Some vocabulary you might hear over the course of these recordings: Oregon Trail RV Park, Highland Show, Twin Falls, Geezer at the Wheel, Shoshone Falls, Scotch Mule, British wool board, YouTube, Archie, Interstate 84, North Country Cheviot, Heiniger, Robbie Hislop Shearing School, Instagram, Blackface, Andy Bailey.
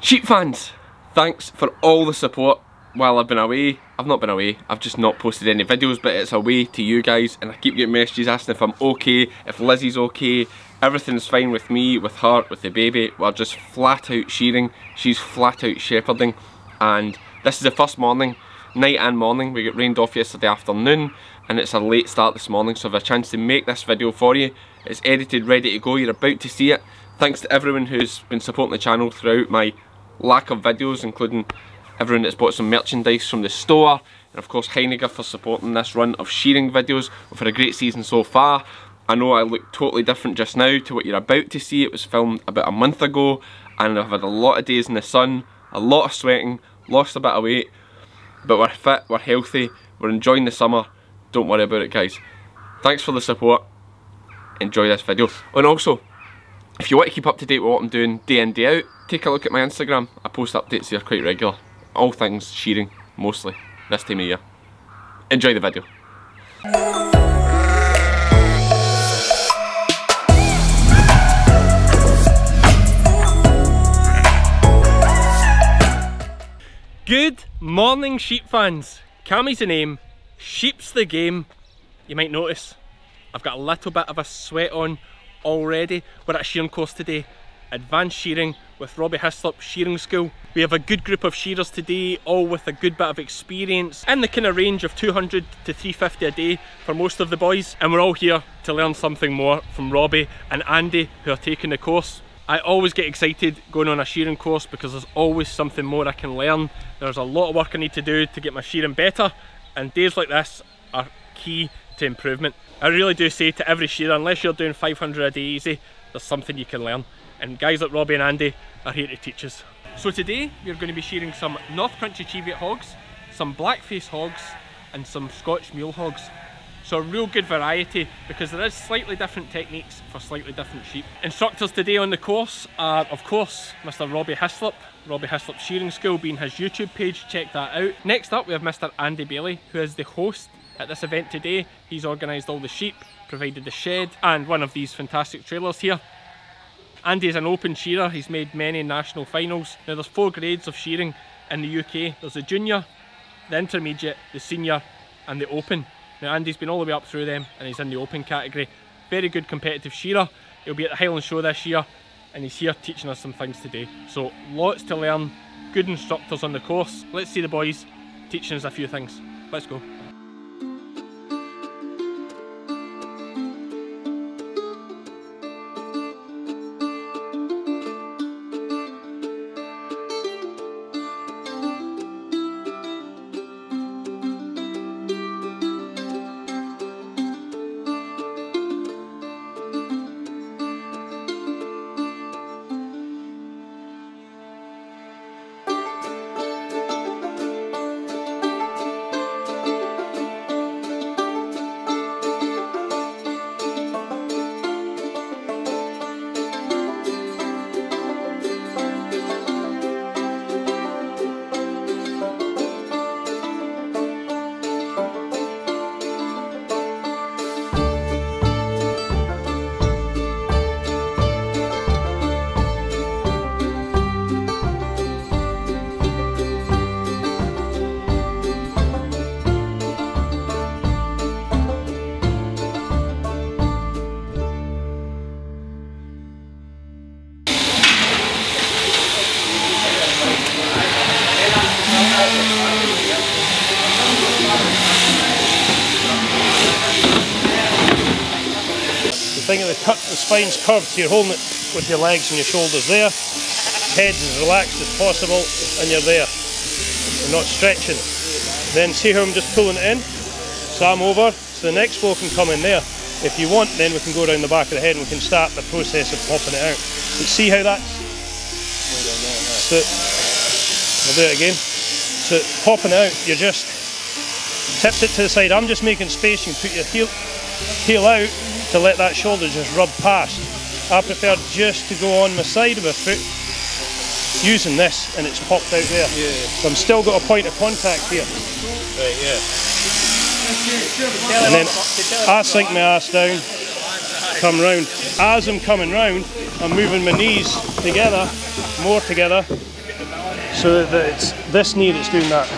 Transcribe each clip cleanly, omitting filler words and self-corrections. Sheep fans, thanks for all the support while I've been away. I've not been away, I've just not posted any videos, but it's away to you guys, and I keep getting messages asking if I'm okay, if Lizzie's okay, everything's fine with me, with her, with the baby. We're just flat out shearing, she's flat out shepherding, and this is the first morning, night and morning. We got rained off yesterday afternoon, and it's a late start this morning, so I've a chance to make this video for you. It's edited, ready to go, you're about to see it. Thanks to everyone who's been supporting the channel throughout my lack of videos, including everyone that's bought some merchandise from the store, and of course Heiniger for supporting this run of shearing videos. We've had a great season so far. I know I look totally different just now to what you're about to see. It was filmed about a month ago, and I've had a lot of days in the sun, a lot of sweating, lost a bit of weight, but we're fit, we're healthy, we're enjoying the summer. Don't worry about it, guys. Thanks for the support, enjoy this video. And also, if you want to keep up to date with what I'm doing day in, day out, take a look at my Instagram. I post updates here quite regular. All things shearing, mostly, this time of year. Enjoy the video. Good morning, sheep fans. Cammy's the name, sheep's the game. You might notice I've got a little bit of a sweat on already. We're at a shearing course today, advanced shearing with Robbie Hislop Shearing School. We have a good group of shearers today, all with a good bit of experience, in the kind of range of 200 to 350 a day for most of the boys, and we're all here to learn something more from Robbie and Andy, who are taking the course. I always get excited going on a shearing course because there's always something more I can learn. There's a lot of work I need to do to get my shearing better, and days like this are key to improvement. I really do say to every shearer, unless you're doing 500 a day easy, there's something you can learn, and guys like Robbie and Andy are here to teach us. So today we're going to be shearing some North Country Cheviot hogs, some Blackface hogs and some Scotch Mule hogs. So a real good variety, because there is slightly different techniques for slightly different sheep. Instructors today on the course are, of course, Mr. Robbie Hislop, Robbie Hislop Shearing School being his YouTube page, check that out. Next up we have Mr. Andy Bailey, who is the host at this event today. He's organised all the sheep, provided the shed and one of these fantastic trailers here. Andy is an open shearer, he's made many national finals. Now there's four grades of shearing in the UK. There's the junior, the intermediate, the senior and the open. Now Andy's been all the way up through them and he's in the open category. Very good competitive shearer. He'll be at the Highland Show this year and he's here teaching us some things today. So lots to learn, good instructors on the course. Let's see the boys teaching us a few things. Let's go. The thing that they cut, the spine's curved, so you're holding it with your legs and your shoulders there. Head as relaxed as possible, and you're there. You're not stretching. Then see how I'm just pulling it in? So I'm over, so the next flow can come in there. If you want, then we can go around the back of the head and we can start the process of popping it out. But see how that's... So, I'll do it again. So popping it out, you're just... tipped it to the side. I'm just making space, you can put your heel out to let that shoulder just rub past. I prefer just to go on my side of my foot using this, and it's popped out there. Yeah, yeah. So I'm still got a point of contact here. Right, yeah. And then I sink my ass down, come round. As I'm coming round, I'm moving my knees together, more together, so that it's this near it's doing that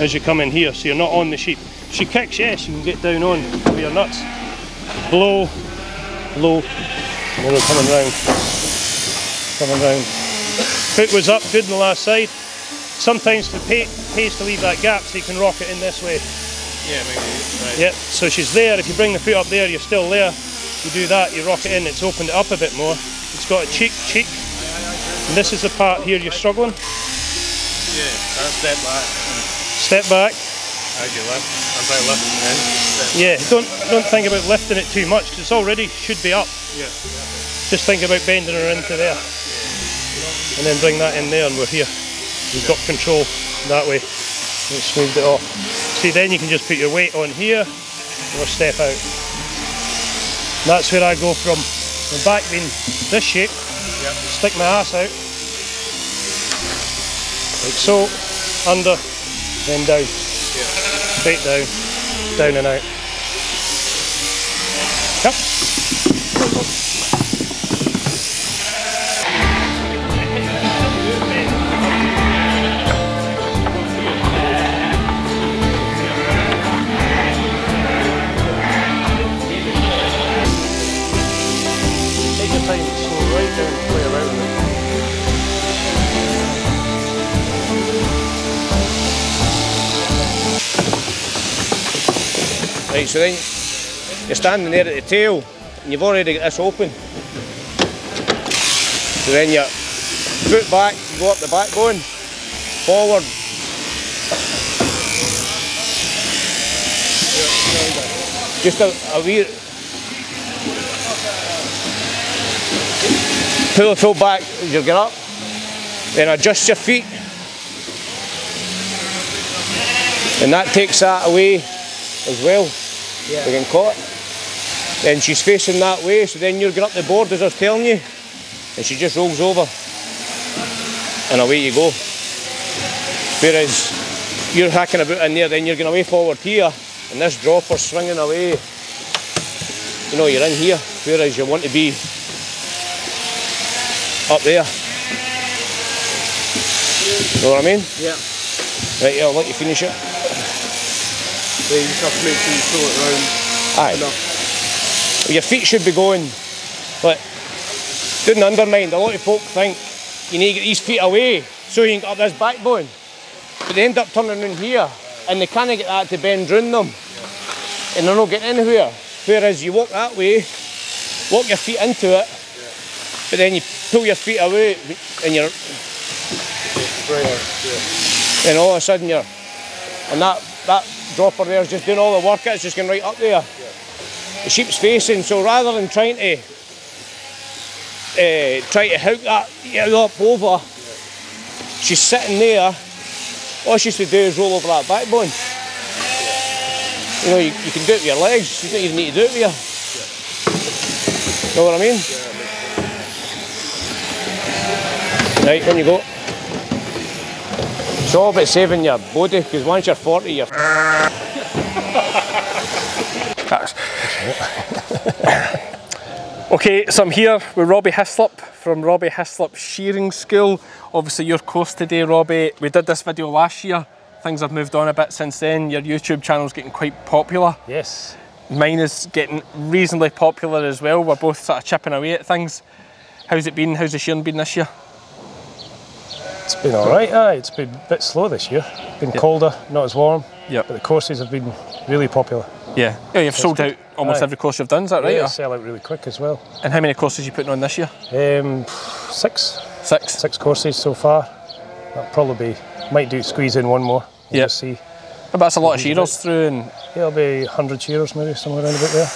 as you come in here, so you're not on the sheep. If she kicks, yes, you can get down on with your nuts. Blow, low, and then we're coming round. Coming round. Foot was up, good on the last side. Sometimes the pays to leave that gap so you can rock it in this way. Yeah, maybe. Right. Yep, so she's there. If you bring the foot up there, you're still there. You do that, you rock it in, it's opened it up a bit more. It's got a cheek. And this is the part here you're struggling. Yeah, step back. Step back. How do you lift? I'm about lifting it in. Yeah, don't think about lifting it too much because it's already should be up. Yeah. Just think about bending her into there. And then bring that in there and we're here. You've got control that way. And it's smoothed it off. See, then you can just put your weight on here and we'll step out. And that's where I go from the back being this shape. Yep. Stick my ass out, like so, under, then down, yep. Straight down, down and out. Yep. Take your time, slow right down. Right, so then you're standing there at the tail and you've already got this open. So then you foot back, you go up the backbone, forward. Just a wee pull the foot back as you get up, then adjust your feet. And that takes that away as well. Yeah. We can caught. Then she's facing that way, so then you're going up the board as I was telling you, and she just rolls over, and away you go. Whereas you're hacking about in there, then you're going away forward here, and this dropper's swinging away. You know, you're in here, whereas you want to be up there. You know what I mean? Yeah. Right, yeah, I'll let you finish it. So you just have to make sure you throw it round. Aye. Enough. Well, your feet should be going, but doing the undermind, a lot of folk think you need to get these feet away so you can get up this backbone. But they end up turning around here and they can't get that to bend round them. Yeah. And they're not getting anywhere. Whereas you walk that way, walk your feet into it, yeah. But then you pull your feet away and you're... Yeah. And all of a sudden you're... And that dropper there is just doing all the work, it's just going right up there. Yeah. The sheep's facing, so rather than trying to hook that up over, yeah. She's sitting there, all she has to do is roll over that backbone. Yeah. You know, you can do it with your legs, you don't even need to do it with you. Yeah. Know what I mean? Yeah. Right, on you go. It's all about saving your body, because once you're 40, you're... That's... Okay, so I'm here with Robbie Hislop from Robbie Hislop Shearing School. Obviously, you're close today, Robbie. We did this video last year. Things have moved on a bit since then. Your YouTube channel's getting quite popular. Yes. Mine is getting reasonably popular as well. We're both sort of chipping away at things. How's it been? How's the shearing been this year? It's been alright, aye. It's been a bit slow this year. Been colder, not as warm. Yeah. But the courses have been really popular. Yeah. Yeah, you've sold out almost every course you've done, is that right? Yeah, sell out really quick as well. And how many courses are you putting on this year? Six. Six? Six courses so far. That'll probably be, might do squeeze in one more. We'll just see. But that's a lot of shearers through and... Yeah, it'll be 100 shearers maybe, somewhere around about there.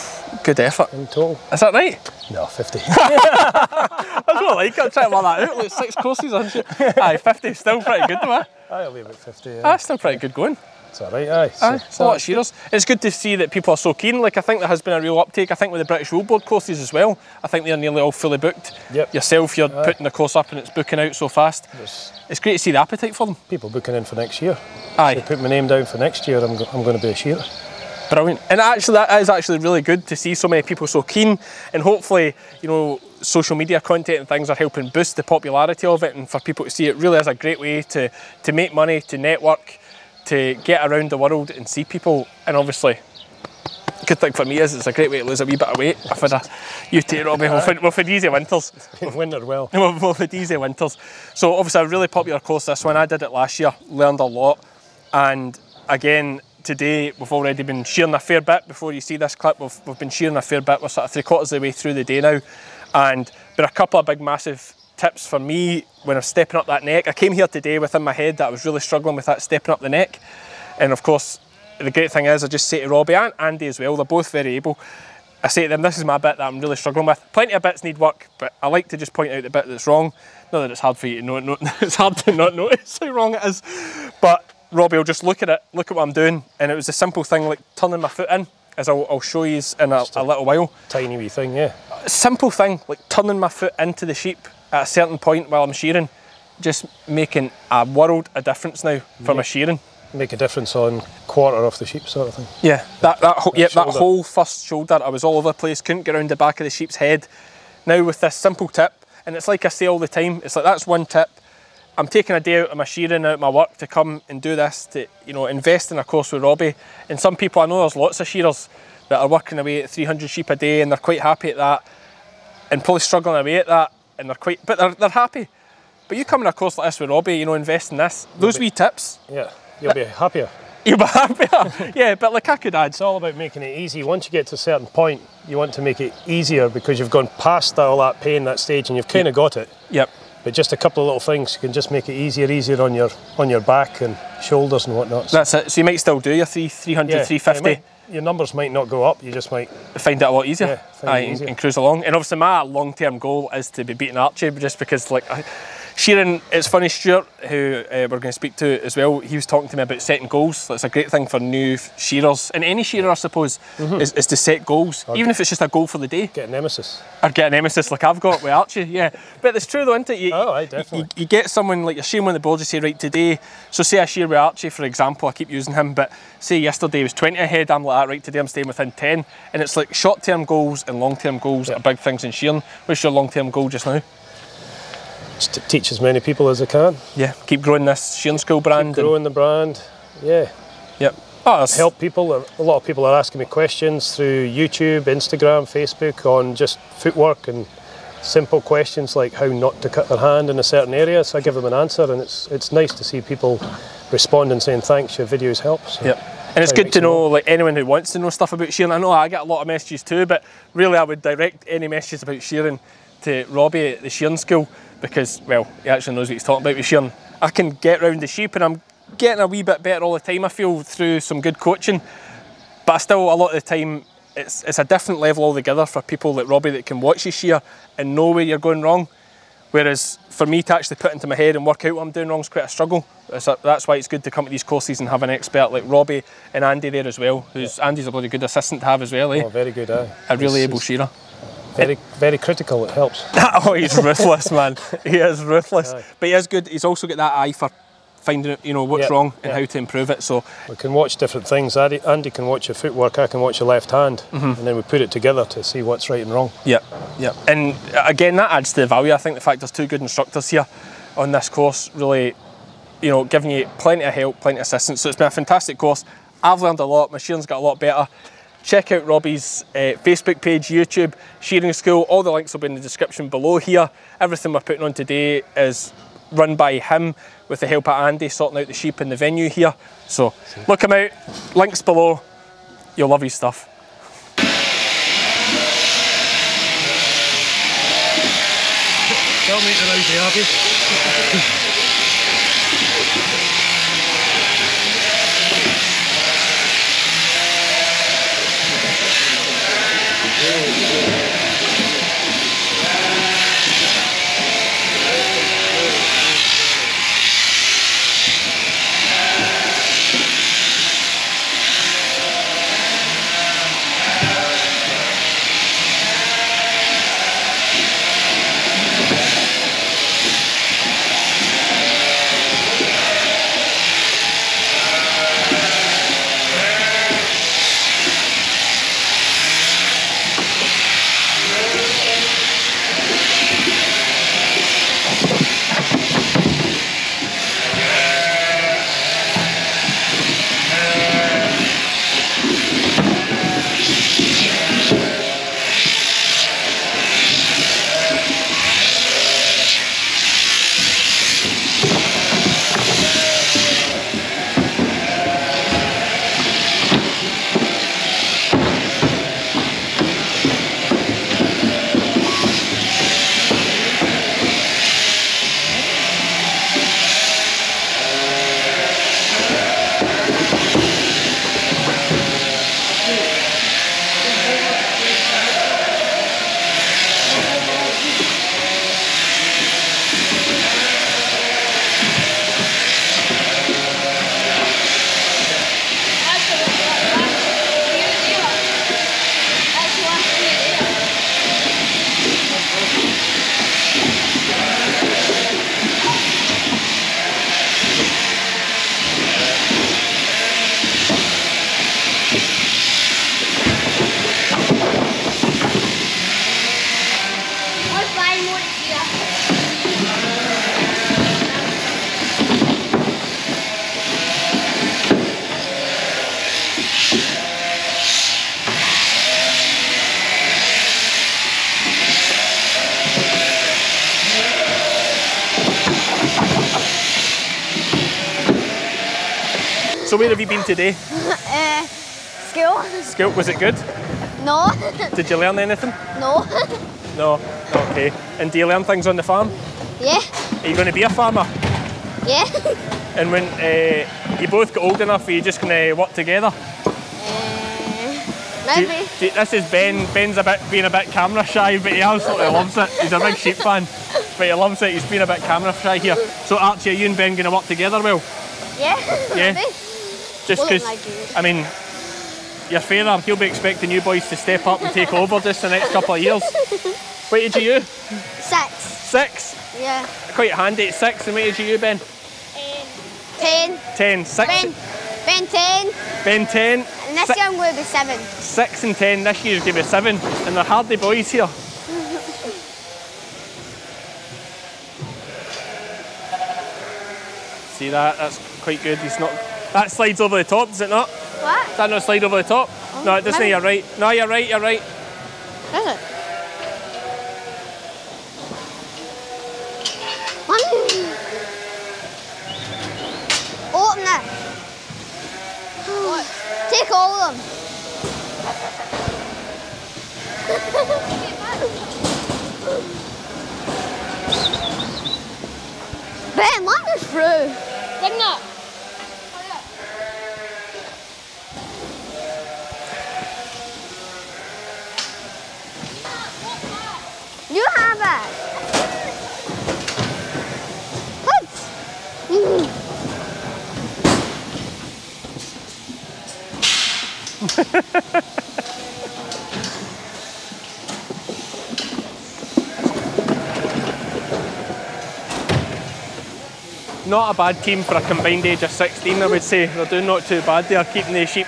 Good effort. In total. Is that right? No, 50. I was not like, I'm trying to work that out. Like 6 courses, aren't you? Aye, 50 is still pretty good, man. Aye, it'll be about 50. Yeah. Aye, still pretty good going. It's alright, aye. Aye, it's a lot of shearers. It's good to see that people are so keen. Like, I think there has been a real uptake. I think with the British wool board courses as well, I think they're nearly all fully booked. Yep. Yourself, you're putting the course up and it's booking out so fast. Yes. It's great to see the appetite for them. People booking in for next year. Aye. So put my name down for next year, I'm going to be a shearer. Brilliant. And actually, that is actually really good to see so many people so keen, and hopefully, you know, social media content and things are helping boost the popularity of it, and for people to see it really is a great way to make money, to network, to get around the world and see people. And obviously, good thing for me is it's a great way to lose a wee bit of weight. I've had a, you too, Robbie, we've had easy winters. We've wintered well. We've had easy winters. So obviously a really popular course, this one. I did it last year, learned a lot. And again, today we've already been shearing a fair bit. Before you see this clip, we've been shearing a fair bit. We're sort of 3/4 of the way through the day now. And there are a couple of big, massive tips for me when I'm stepping up that neck. I came here today within my head that I was really struggling with that stepping up the neck. And of course, the great thing is, I just say to Robbie and Andy as well, they're both very able, I say to them, this is my bit that I'm really struggling with. Plenty of bits need work, but I like to just point out the bit that's wrong. Not that it's hard for you to know, it's hard to not notice how wrong it is. But Robbie will just look at it, look at what I'm doing, and it was a simple thing like turning my foot in, as I'll show you in a little while. Tiny wee thing, yeah. A simple thing like turning my foot into the sheep at a certain point while I'm shearing, just making a world of difference now for my shearing. Make a difference on quarter of the sheep sort of thing. Yeah, that whole first shoulder, I was all over the place, couldn't get around the back of the sheep's head. Now with this simple tip, and it's like I say all the time, it's like that's one tip. I'm taking a day out of my shearing, out of my work to come and do this, to, you know, invest in a course with Robbie. And some people, I know there's lots of shearers that are working away at 300 sheep a day and they're quite happy at that, and probably struggling away at that, and but they're happy. But you come in a course like this with Robbie, you know, invest in this, those wee tips. Yeah. You'll be happier. You'll be happier, yeah, but like I could add. It's all about making it easy. Once you get to a certain point, you want to make it easier because you've gone past all that pain, that stage, and you've kind of got it. Yep. But just a couple of little things, you can just make it easier on your back and shoulders and whatnot. That's it, so you might still do your 300, yeah, 350. Your numbers might not go up, you just might find it a lot easier, and cruise along. And obviously my long-term goal is to be beating Archie, just because like, shearing, it's funny, Stuart, who we're going to speak to as well, he was talking to me about setting goals. That's a great thing for new shearers, and any shearer, I suppose, is to set goals, even if it's just a goal for the day. Get a nemesis. Or get a nemesis like I've got with Archie, yeah. But it's true though, isn't it? You get someone, like you're shearing on the board, you say, right, today, so say I shear with Archie, for example, I keep using him, but say yesterday he was 20 ahead, I'm like, right, today I'm staying within 10. And it's like short-term goals and long-term goals are big things in shearing. What's your long-term goal just now? Just to teach as many people as I can. Yeah, keep growing this shearing school brand. Keep growing the brand, yeah. Yep. Oh, help people. A lot of people are asking me questions through YouTube, Instagram, Facebook on just footwork and simple questions like how not to cut their hand in a certain area. So I give them an answer, and it's nice to see people respond and saying thanks, your videos help. So. Yep. And it's good to know, like anyone who wants to know stuff about shearing. I know I get a lot of messages too, but really I would direct any messages about shearing to Robbie at the shearing school, because, well, he actually knows what he's talking about with shearing. I can get round the sheep and I'm getting a wee bit better all the time, I feel, through some good coaching, but I still, a lot of the time, it's a different level altogether for people like Robbie that can watch you shear and know where you're going wrong, whereas for me to actually put into my head and work out what I'm doing wrong is quite a struggle. That's why it's good to come to these courses and have an expert like Robbie and Andy there as well, who's Andy's a bloody good assistant to have as well, eh? Oh, very good, eh? A really able shearer. Very, very critical, it helps. Oh, he's ruthless, man. He is ruthless. Aye. But he is good. He's also got that eye for finding out, you know, what's wrong and how to improve it. So we can watch different things. Andy can watch your footwork, I can watch your left hand, and then we put it together to see what's right and wrong. Yep, yep. And again, that adds to the value. I think the fact there's two good instructors here on this course, really, you know, giving you plenty of help, plenty of assistance. So it's been a fantastic course. I've learned a lot. My shearing's got a lot better. Check out Robbie's Facebook page, YouTube, Shearing School. All the links will be in the description below here. Everything we're putting on today is run by him with the help of Andy sorting out the sheep in the venue here. So look him out, links below. You'll love his stuff. Tell me it's an happy. So where have you been today? School. School, was it good? No. Did you learn anything? No. No, okay. And do you learn things on the farm? Yeah. Are you going to be a farmer? Yeah. And when you both get old enough, are you just going to work together? Maybe. This is Ben. Ben's being a bit camera shy, but he absolutely loves it. He's a big sheep fan, but he loves it. He's being a bit camera shy here. So Archie, are you and Ben going to work together well? Yeah, yeah. Maybe. Just because, I mean, your father, he'll be expecting you boys to step up and take over just the next couple of years. What age are you? 6. 6? Yeah. Quite handy at 6. And what age are you, Ben? 10. 10. 6. Ben 10. Ben 10. And this year I'm going to be 7. 6 and 10. This year's going to be 7. And they're hardy boys here. See that? That's quite good. It's not. That slides over the top, does it not? What? Does that not slide over the top? Oh, no, it doesn't. You're right. No, you're right. You're right. Does it? Open it. What? Take all of them. Ben, let me through. Bring that. You have it. What? Not a bad team for a combined age of 16, I would say. They're doing not too bad. They are keeping the sheep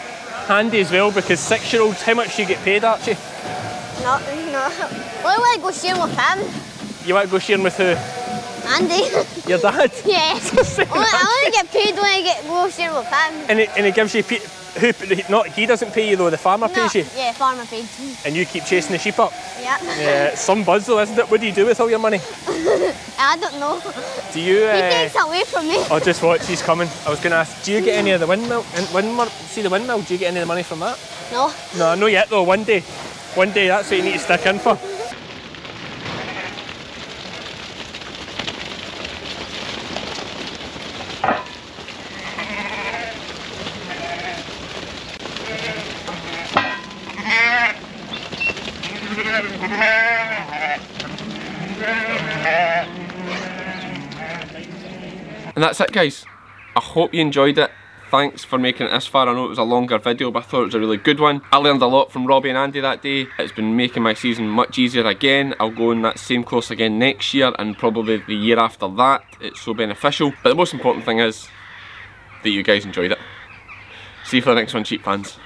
handy as well, because 6-year-olds, how much do you get paid, Archie? No. Well, I want to go shearing with him. You want to go shearing with who? Andy. Your dad? Yeah. I only get paid when I go shearing with him. And it gives you... he doesn't pay you though, the farmer pays you? Yeah, farmer paid. And you keep chasing the sheep up? Yeah. Yeah, some buzz though, isn't it? What do you do with all your money? I don't know. Do you... He takes it away from me. Oh, just watch, he's coming. I was going to ask, do you get any of the windmill? See the windmill, do you get any of the money from that? No. No, not yet though, one day. One day, that's what you need to stick in for. And that's it, guys. I hope you enjoyed it. Thanks for making it this far. I know it was a longer video, but I thought it was a really good one. I learned a lot from Robbie and Andy that day. It's been making my season much easier again. I'll go on that same course again next year and probably the year after that. It's so beneficial. But the most important thing is that you guys enjoyed it. See you for the next one, sheep fans.